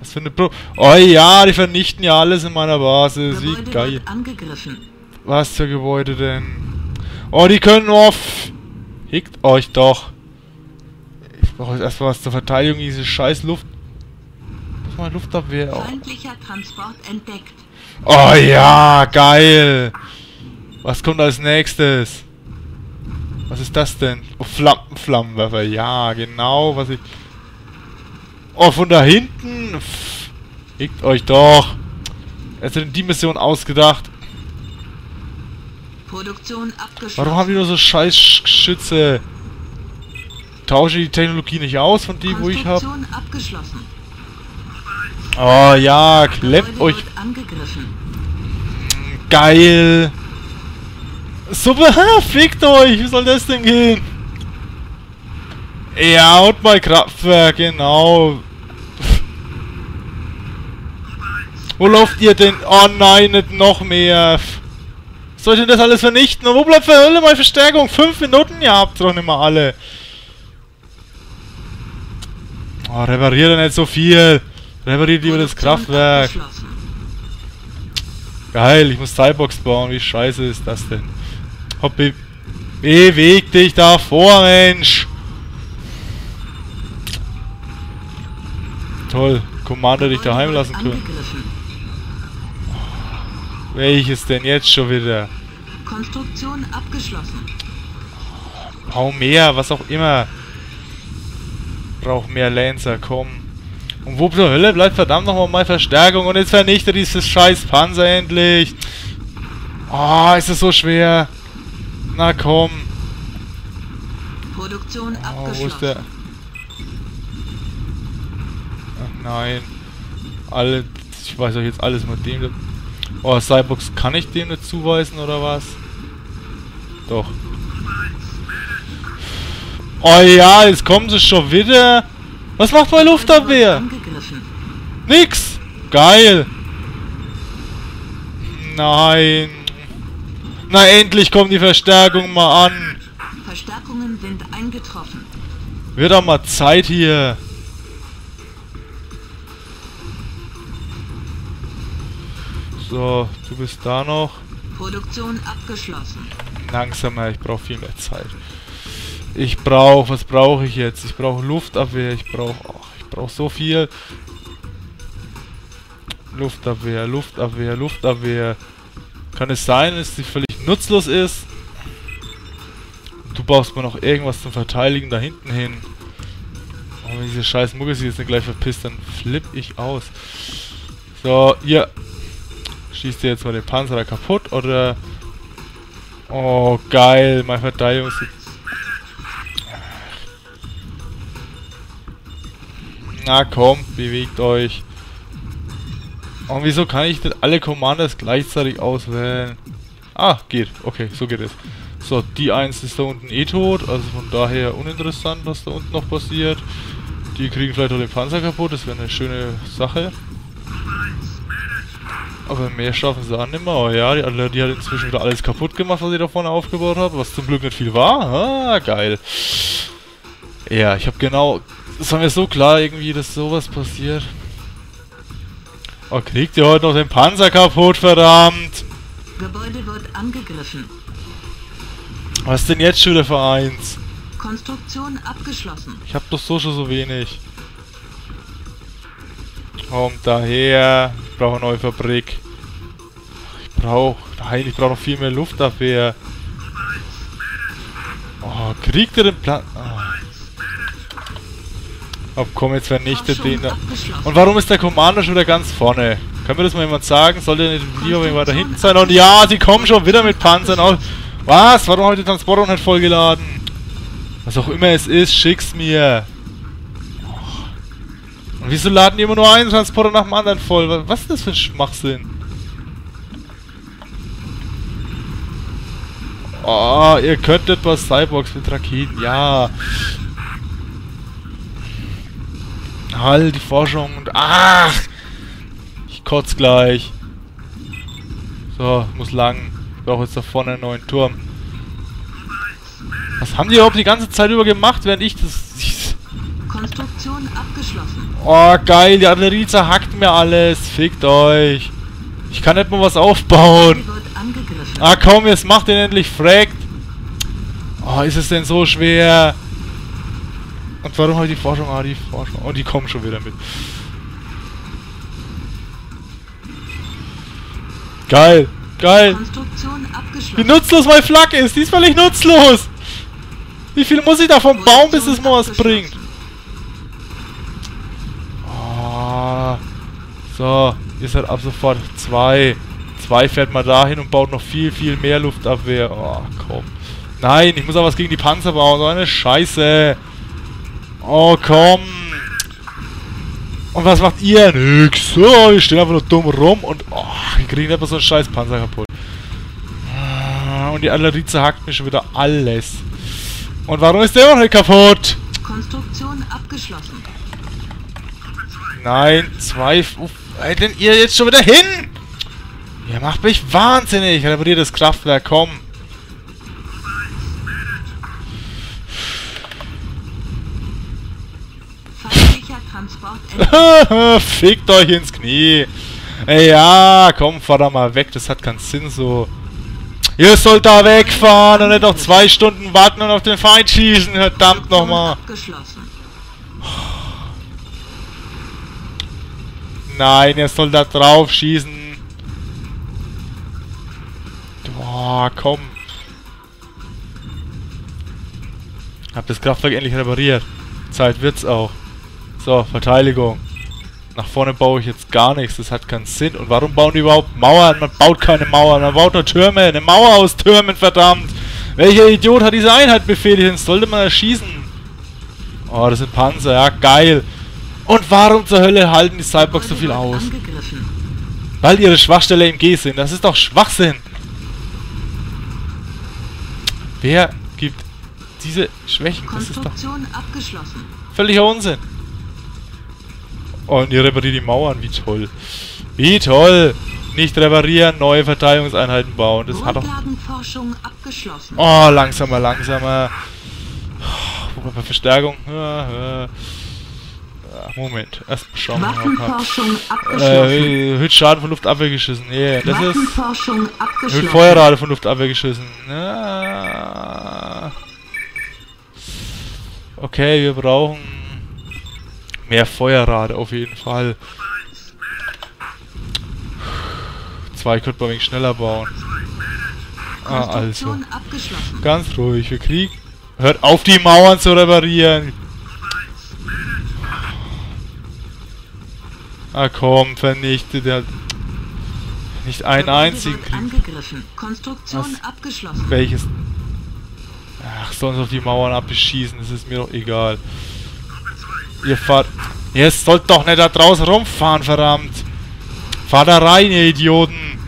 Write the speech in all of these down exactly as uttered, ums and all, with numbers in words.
Was für eine Pro... Oh ja, die vernichten ja alles in meiner Basis. Wie geil. Was für Gebäude denn? Oh, die können auf... Hickt euch doch. Ich brauche jetzt erstmal was zur Verteidigung, diese scheiß Luft. Was mal Luftabwehr. Oh. Feindlicher Transport entdeckt. Oh ja, geil. Was kommt als nächstes? Was ist das denn? Oh, Flammen, Flammenwerfer. Ja, genau, was ich... Oh, von da hinten. Pff, hickt euch doch. Jetzt sind die Mission ausgedacht. Produktion abgeschlossen. Warum haben die nur so scheiß Schütze? Tausche die Technologie nicht aus von dem, wo ich habe. Oh ja, klemmt euch. Geil. Super, fickt euch. Wie soll das denn gehen? Ja, und mal Kraftwerk, genau. Wo lauft ihr denn? Oh nein, nicht noch mehr. Soll ich denn das alles vernichten? Und wo bleibt für Hölle meine Verstärkung? Fünf Minuten? Ja, habt ihr doch nicht mal alle. Oh, repariert doch nicht so viel. Repariert lieber das Kraftwerk. Geil, ich muss Cyborgs bauen. Wie scheiße ist das denn? Hoppi. Beweg dich da vor, Mensch. Toll. Commander dich daheim lassen können. Oh, welches denn jetzt schon wieder? Konstruktion abgeschlossen. Oh, bau mehr, was auch immer. Brauch mehr Lancer, komm. Und wo zur Hölle bleibt verdammt nochmal meine Verstärkung? Und jetzt vernichte dieses scheiß Panzer endlich. Oh, ist das so schwer. Na komm. Produktion oh, abgeschlossen. Wo ist der? Ach nein. Alle, ich weiß euch jetzt alles mit dem. Oh, Cyborgs kann ich dem nicht zuweisen oder was? Doch. Oh ja, jetzt kommen sie schon wieder. Was macht meine Luftabwehr? Nix! Geil! Nein! Na endlich kommt die Verstärkung mal an! Verstärkungen sind eingetroffen. Wird auch mal Zeit hier! So, du bist da noch. Produktion abgeschlossen. Langsamer, ich brauche viel mehr Zeit. Ich brauche, was brauche ich jetzt? Ich brauche Luftabwehr, ich brauche, oh, ich brauche so viel. Luftabwehr, Luftabwehr, Luftabwehr. Kann es sein, dass sie völlig nutzlos ist? Du brauchst mal noch irgendwas zum Verteidigen da hinten hin. Oh, wenn diese scheiß Muggel sich jetzt nicht gleich verpisst, dann flippe ich aus. So, ihr schießt ihr jetzt mal den Panzer da kaputt, oder? Oh, geil, mein Verteidigungs... Na komm, bewegt euch. Und wieso kann ich nicht alle Commanders gleichzeitig auswählen? Ah, geht. Okay, so geht es. So, die eins ist da unten eh tot. Also von daher uninteressant, was da unten noch passiert. Die kriegen vielleicht auch den Panzer kaputt. Das wäre eine schöne Sache. Aber mehr schaffen sie auch nicht mehr. Oh ja, die Artillerie hat inzwischen wieder alles kaputt gemacht, was ich da vorne aufgebaut habe. Was zum Glück nicht viel war. Ah, geil. Ja, ich habe genau... Das war mir so klar irgendwie, dass sowas passiert. Oh, kriegt ihr heute noch den Panzer kaputt, verdammt! Gebäude wird angegriffen. Was denn jetzt schon der Vereins? Konstruktion abgeschlossen. Ich hab doch so schon so wenig. Kommt daher. Ich brauche eine neue Fabrik. Ich brauche... Nein, ich brauche noch viel mehr Luftabwehr. Oh, kriegt ihr den Plan... Oh. Oh, komm, jetzt vernichtet den da. Und warum ist der Commander schon wieder ganz vorne? Können wir das mal jemand sagen? Sollte nicht lieber jemand da hinten sein? Und ja, sie kommen schon wieder mit Panzern auf. Was? Warum habe ich den Transporter noch nicht vollgeladen? Was auch immer es ist, schick's mir. Und wieso laden die immer nur einen Transporter nach dem anderen voll? Was ist das für ein Schwachsinn? Oh, ihr könntet was Cyborgs mit Raketen. Ja. Halt, die Forschung und... Ach! Ich kotze gleich. So, muss lang. Ich brauche jetzt da vorne einen neuen Turm. Was haben die überhaupt die ganze Zeit über gemacht, während ich das... Konstruktion abgeschlossen. Oh, geil, die Artillerie zerhackt mir alles. Fickt euch. Ich kann nicht mal was aufbauen. Ah, komm, jetzt macht den endlich fragt. Oh, ist es denn so schwer? Und warum habe ich die Forschung? Ah, die Forschung. Oh, die kommen schon wieder mit. Geil, geil. Wie nutzlos mein Flak ist. Die ist völlig nutzlos. Wie viel muss ich da vom Baum, bis es mal was bringt? Oh. So, ihr seid ab sofort zwei. Zwei fährt man dahin und baut noch viel, viel mehr Luftabwehr. Oh, komm. Nein, ich muss auch was gegen die Panzer bauen. So eine Scheiße. Oh, komm. Und was macht ihr? Nix. Oh, wir stehen einfach nur dumm rum und oh, wir kriegen einfach so einen scheiß Panzer kaputt. Und die Artillerie zerhackt mir schon wieder alles. Und warum ist der auch nicht kaputt? Konstruktion abgeschlossen. Nein, zwei... Wo seid denn ihr jetzt schon wieder hin? Ihr macht mich wahnsinnig. Repariert das Kraftwerk, komm. Fickt euch ins Knie. Ja, komm, fahr da mal weg. Das hat keinen Sinn so. Ihr sollt da wegfahren und nicht noch zwei Stunden warten und auf den Feind schießen. Verdammt nochmal. Nein, ihr sollt da drauf schießen. Boah, komm. Hab das Kraftwerk endlich repariert. Zeit wird's auch. So, Verteidigung. Nach vorne baue ich jetzt gar nichts, das hat keinen Sinn. Und warum bauen die überhaupt Mauern? Man baut keine Mauern, man baut nur Türme. Eine Mauer aus Türmen, verdammt! Welcher Idiot hat diese Einheit befehligt? Sollte man erschießen. Oh, das sind Panzer, ja, geil. Und warum zur Hölle halten die Cyborgs so viel aus? Weil ihre Schwachstelle M G sind, das ist doch Schwachsinn! Wer gibt diese Schwächen? Das ist doch völliger Unsinn. Und ihr repariert die Mauern, wie toll. Wie toll! Nicht reparieren, neue Verteidigungseinheiten bauen. Das hat doch... Oh, langsamer, langsamer. Oh, Verstärkung. Ja, ja. Moment, erst schauen wir mal. Äh, erhöht Schaden von Luftabwehr geschissen. Yeah, das ist... Erhöht Feuerrate von Luftabwehr geschissen. Ja. Okay, wir brauchen... Mehr Feuerrate auf jeden Fall. Zwei könnte man ein wenig schneller bauen. Ah, also. Ganz ruhig. Wir kriegen. Hört auf, die Mauern zu reparieren. Ah, komm, vernichtet. Der nicht einen einzigen kriegen. Welches? Ach, sollen sie auf die Mauern abbeschießen. Das ist mir doch egal. Ihr fahrt... Ihr sollt doch nicht da draußen rumfahren, verdammt! Fahrt da rein, ihr Idioten!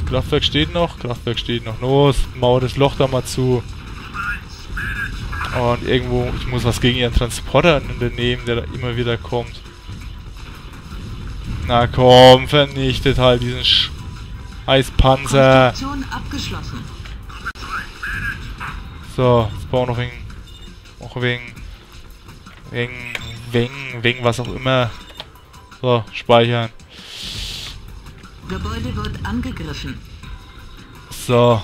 Das Kraftwerk steht noch, Kraftwerk steht noch. Los, mauer das Loch da mal zu. Und irgendwo... Ich muss was gegen ihren Transporter unternehmen, der da immer wieder kommt. Na komm, vernichtet halt diesen Sch... Eispanzer! So, jetzt brauchen wir noch wegen, auch wegen, wegen, wegen, wegen was auch immer. So, speichern. Gebäude wird angegriffen. So,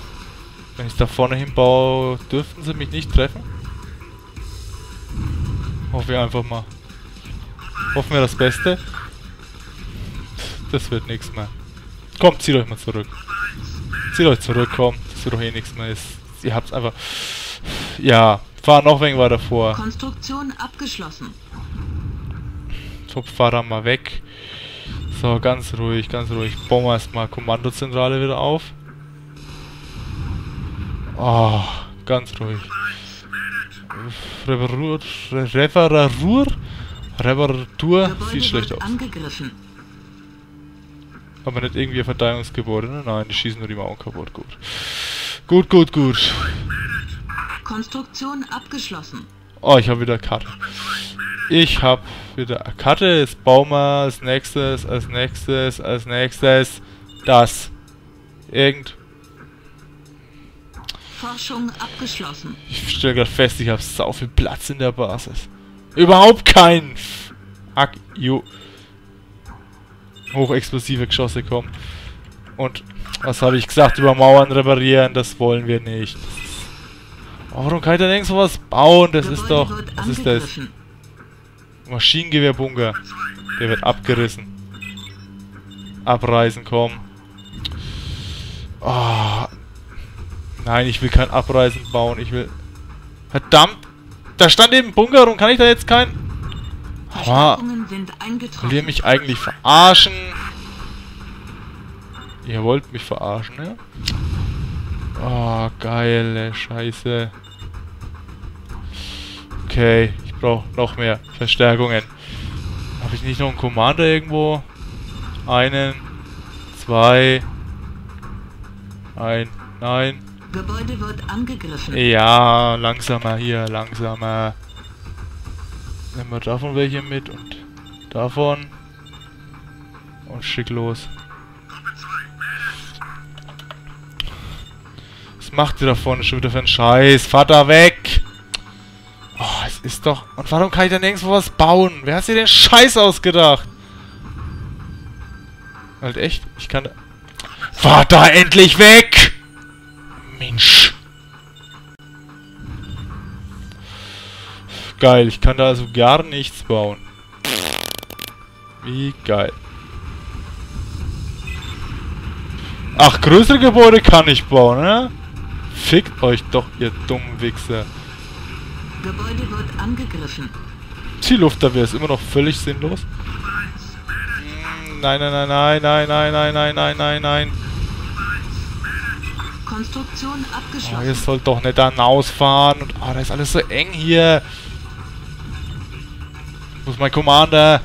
wenn ich da vorne hinbaue, dürften sie mich nicht treffen. Hoffen wir einfach mal. Hoffen wir das Beste. Das wird nichts mehr. Komm, zieht euch mal zurück. Zieht euch zurück, komm. Das wird doch eh nichts mehr. Ist. Ihr habt's einfach... Ja, fahr noch wegen weiter vor. Konstruktion abgeschlossen. Top, fahr da mal weg. So, ganz ruhig, ganz ruhig. Bauen wir erstmal Kommandozentrale wieder auf. Oh, ganz ruhig. Reparatur... Reparatur? Reparatur? Sieht schlecht aus. Aber nicht irgendwie ein Verteidigungsgebäude, ne? Nein, die schießen nur die Mauern kaputt, gut. Gut, gut, gut. Konstruktion abgeschlossen. Oh, ich habe wieder eine Karte. Ich habe wieder eine Karte. Jetzt bauen wir als nächstes, als nächstes, als nächstes das. Irgend. Forschung abgeschlossen. Ich stelle gerade fest, ich habe so viel Platz in der Basis. Überhaupt keinen! Fuck you. Hochexplosive Geschosse kommen. Und was habe ich gesagt über Mauern reparieren? Das wollen wir nicht. Oh, warum kann ich denn irgend sowas bauen? Das Gebäude ist doch... Was ist das? Maschinengewehrbunker. Der wird abgerissen. Abreißen, komm. Oh. Nein, ich will kein Abreißen bauen. Ich will... Verdammt! Da stand eben ein Bunker rum. Kann ich da jetzt kein... Ah. Will ihr mich eigentlich verarschen? Ihr wollt mich verarschen, ja? Oh, geile Scheiße. Okay, ich brauche noch mehr Verstärkungen. Habe ich nicht noch einen Commander irgendwo? Einen, zwei, ein, nein. Gebäude wird angegriffen. Ja, langsamer hier, langsamer. Nehmen wir davon welche mit und davon. Und schick los. Was macht ihr da vorne schon wieder für einen Scheiß? Fahrt da weg! Oh, es ist doch... Und warum kann ich da nirgendwo was bauen? Wer hat sich den Scheiß ausgedacht? Halt echt? Ich kann... Fahrt da endlich weg! Mensch! Geil, ich kann da also gar nichts bauen. Wie geil. Ach, größere Gebäude kann ich bauen, ne? Fickt euch doch, ihr dummen Wichser. Gebäude wird angegriffen. Zielluftabwehr ist immer noch völlig sinnlos. Nein, nein, nein, nein, nein, nein, nein, nein, nein, nein, nein. Konstruktion abgeschlossen. Oh, ihr sollt doch nicht da hinausfahren. Und, oh, da ist alles so eng hier. Wo ist mein Commander?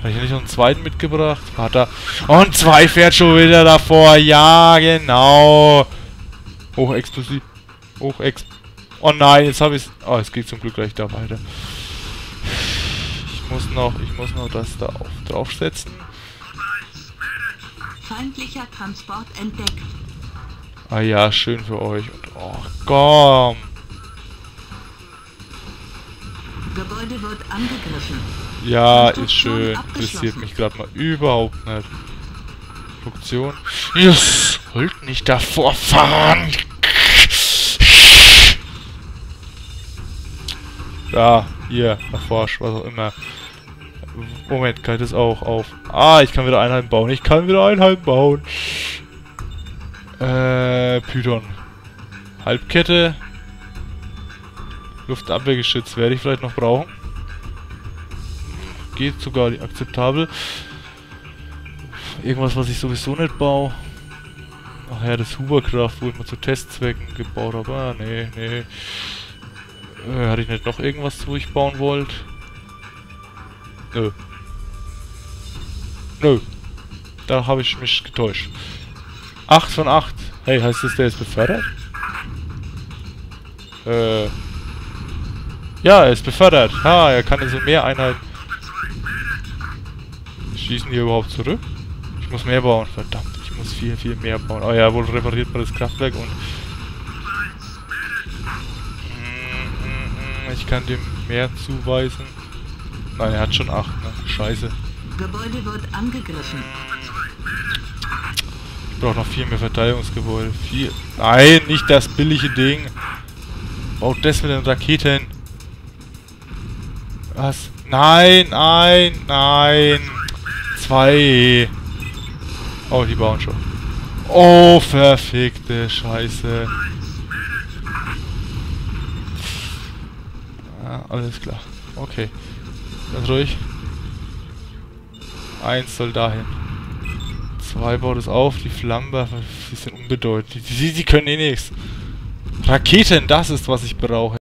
Habe ich nicht noch einen zweiten mitgebracht? Vater. Und zwei fährt schon wieder davor. Ja, genau. Hochexplosiv. Hochex. Oh nein, jetzt habe ich es. Oh, es geht zum Glück gleich da weiter. Ich muss noch, ich muss noch das da auf, draufsetzen. Feindlicher Transport entdeckt. Ah ja, schön für euch. Und oh, komm. Gebäude wird angegriffen. Ja, ist schön. Interessiert mich gerade mal überhaupt nicht. Produktion. Ihr sollt nicht davor fahren. Da, hier, erforscht, was auch immer. Moment, kann ich das auch auf? Ah, ich kann wieder Einheiten bauen. Ich kann wieder Einheiten bauen. Äh, Python. Halbkette. Luftabwehrgeschütz werde ich vielleicht noch brauchen. Geht sogar akzeptabel. Irgendwas, was ich sowieso nicht baue. Ach ja, das Huberkraft, wo ich mal zu Testzwecken gebaut habe. Ah, nee, nee. Äh, hatte ich nicht noch irgendwas, wo ich bauen wollte? Nö. Nö. Da habe ich mich getäuscht. acht von acht. Hey, heißt das, der ist befördert? Äh. Ja, er ist befördert. Ha, er kann also mehr Einheiten... Schießen die überhaupt zurück? Ich muss mehr bauen. Verdammt, ich muss viel, viel mehr bauen. Oh ja, wohl repariert man das Kraftwerk und... Ich kann dem mehr zuweisen. Nein, er hat schon acht, ne? Scheiße. Gebäude wird angegriffen. Ich brauche noch viel mehr Verteidigungsgebäude. Viel. Nein, nicht das billige Ding. Baut das mit den Raketen. Was? Nein, nein, nein. Zwei. Oh, die bauen schon. Oh, verfickte Scheiße. Ah, alles klar. Okay. Ganz ruhig. Eins soll dahin. Zwei baut es auf. Die Flammenwerfer, die sind unbedeutend. Die, die, die können eh nichts. Raketen, das ist, was ich brauche.